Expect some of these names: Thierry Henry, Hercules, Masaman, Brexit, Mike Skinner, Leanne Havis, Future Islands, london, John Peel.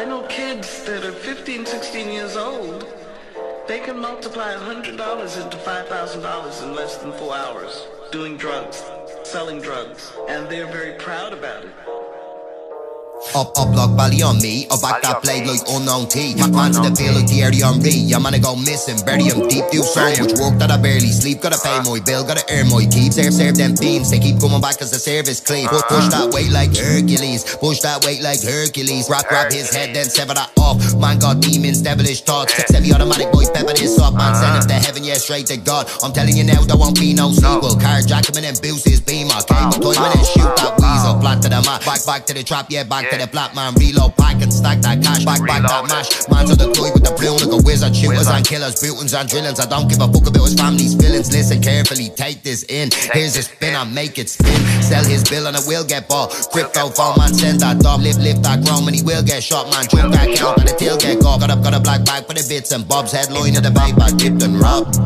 I know kids that are 15, 16 years old, they can multiply $100 into $5,000 in less than 4 hours, doing drugs, selling drugs, and they're very proud about it. Up, block, bally on me. Up, back that blade like unknown T. Man to the bill like Thierry Henry. Your man to go missing, bury him deep, do so much work that I barely sleep. Gotta pay my bill, gotta earn my keep. Serve them beams, they keep coming back cause the service clean. Push that weight like Hercules, push that weight like Hercules. Wrap his head then sever that off. Man got demons, devilish thoughts. Semi-automatic boy, pepper this up. Man send him to heaven, yeah straight to God. I'm telling you now, there won't be no sequel. Carjack him and then boost his beamer. Can't go toy and shoot that weasel. Flat to the mat, back to the trap, yeah back to the black man, reload pack and stack that cash. Back that mash. Man's on the glory with the blue like a wizard. Shooters and killers, bootings and drillings. I don't give a fuck about his family's feelings. Listen carefully, take this in. Here's a spin, I make it spin. Sell his bill and it will get bought. Crypto phone man, send that dog. Lift that grown and he will get shot. Man, jump back out and the tail get caught. Got a black bag for the bits and bobs. Headline of the babe, I dipped and robbed.